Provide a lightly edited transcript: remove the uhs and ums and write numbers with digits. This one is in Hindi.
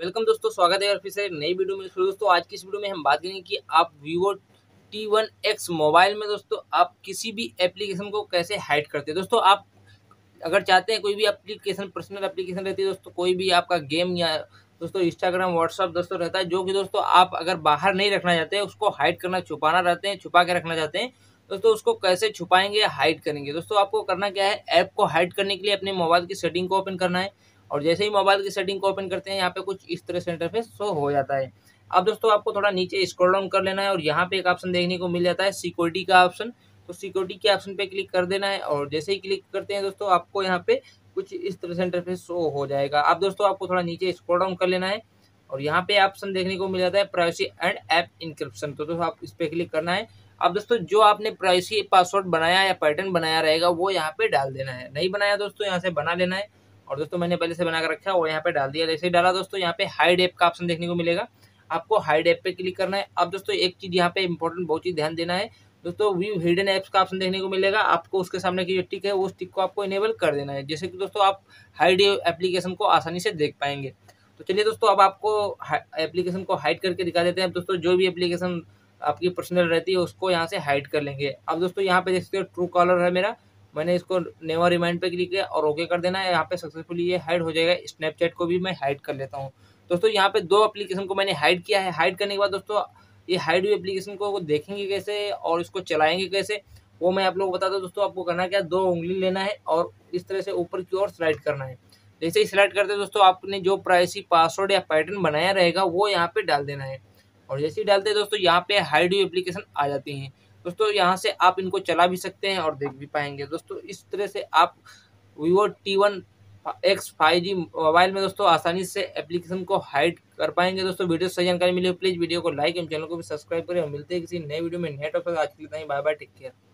वेलकम दोस्तों, स्वागत है और फिर से नई वीडियो में। दोस्तों आज की इस वीडियो में हम बात करेंगे कि आप vivo t1x मोबाइल में दोस्तों आप किसी भी एप्लीकेशन को कैसे हाइड करते हैं। दोस्तों आप अगर चाहते हैं कोई भी एप्लीकेशन, पर्सनल एप्लीकेशन रहती है दोस्तों, कोई भी आपका गेम या दोस्तों इंस्टाग्राम व्हाट्सअप दोस्तों रहता है, जो कि दोस्तों आप अगर बाहर नहीं रखना चाहते हैं, उसको हाइड करना छुपाना रहते हैं, छुपा के रखना चाहते हैं दोस्तों, उसको कैसे छुपाएंगे हाइड करेंगे। दोस्तों आपको करना क्या है, ऐप को हाइड करने के लिए अपने मोबाइल की सेटिंग को ओपन करना है और जैसे ही मोबाइल की सेटिंग को ओपन करते हैं यहाँ पे कुछ इस तरह से इंटरफेस शो हो जाता है। अब दोस्तों आपको थोड़ा नीचे स्क्रॉल डाउन कर लेना है और यहाँ पे एक ऑप्शन देखने को मिल जाता है सिक्योरिटी का ऑप्शन, तो सिक्योरिटी के ऑप्शन पे क्लिक कर देना है और जैसे ही क्लिक करते हैं दोस्तों आपको यहाँ पे कुछ इस तरह से इंटरफेस शो हो जाएगा। अब दोस्तों आपको थोड़ा नीचे स्क्रॉल डाउन कर लेना है और यहाँ पे ऑप्शन देखने को मिल जाता है प्राइवेसी एंड ऐप इंक्रिप्शन, तो दोस्तों आप इस पर क्लिक करना है। अब दोस्तों जो आपने प्राइवेसी पासवर्ड बनाया या पैटर्न बनाया रहेगा वो यहाँ पे डाल देना है, नहीं बनाया दोस्तों यहाँ से बना लेना है और दोस्तों मैंने पहले से बना कर रखा है और यहाँ पे डाल दिया। जैसे ही डाला दोस्तों यहाँ पे हाइड ऐप का ऑप्शन देखने को मिलेगा, आपको हाइड ऐप पे क्लिक करना है। अब दोस्तों एक चीज़ यहाँ पे इंपॉर्टेंट बहुत ही ध्यान देना है दोस्तों, व्यू हिडन ऐप्स का ऑप्शन देखने को मिलेगा, आपको उसके सामने की जो टिक है उस टिक को आपको इनेबल कर देना है, जैसे कि दोस्तों आप हाइड एप्लीकेशन को आसानी से देख पाएंगे। तो चलिए दोस्तों अब आपको एप्लीकेशन को हाइड करके दिखा देते हैं। दोस्तों जो भी एप्लीकेशन आपकी पर्सनल रहती है उसको यहाँ से हाइड कर लेंगे। अब दोस्तों यहाँ पे देख सकते हो ट्रूकॉलर है मेरा, मैंने इसको नेवर रिमाइंड पे क्लिक किया और ओके कर देना है। यहाँ पे सक्सेसफुली ये हाइड हो जाएगा। स्नैपचैट को भी मैं हाइड कर लेता हूँ। दोस्तों यहाँ पे दो एप्लीकेशन को मैंने हाइड किया है। हाइड करने के बाद दोस्तों ये हाइड हुई एप्लीकेशन को देखेंगे कैसे और इसको चलाएंगे कैसे वो मैं आप लोगों को बताता हूँ। दोस्तों आपको करना क्या, दो उंगली लेना है और इस तरह से ऊपर की ओर स्लाइड करना है। जैसे ही स्लाइड करते हैं दोस्तों आपने जो प्राइवेसी पासवर्ड या पैटर्न बनाया रहेगा वो यहाँ पे डाल देना है और जैसे ही डालते हैं दोस्तों यहाँ पे हाइड हुई एप्लीकेशन आ जाती हैं। दोस्तों यहाँ से आप इनको चला भी सकते हैं और देख भी पाएंगे। दोस्तों इस तरह से आप vivo t1x 5G मोबाइल में दोस्तों आसानी से एप्लीकेशन को हाइड कर पाएंगे। दोस्तों वीडियो से सही जानकारी मिली हो प्लीज़ वीडियो को लाइक एवं चैनल को भी सब्सक्राइब करें और मिलते हैं किसी नए वीडियो में। नेट ऑफ आज के लिए बाय बाय, टेक केयर।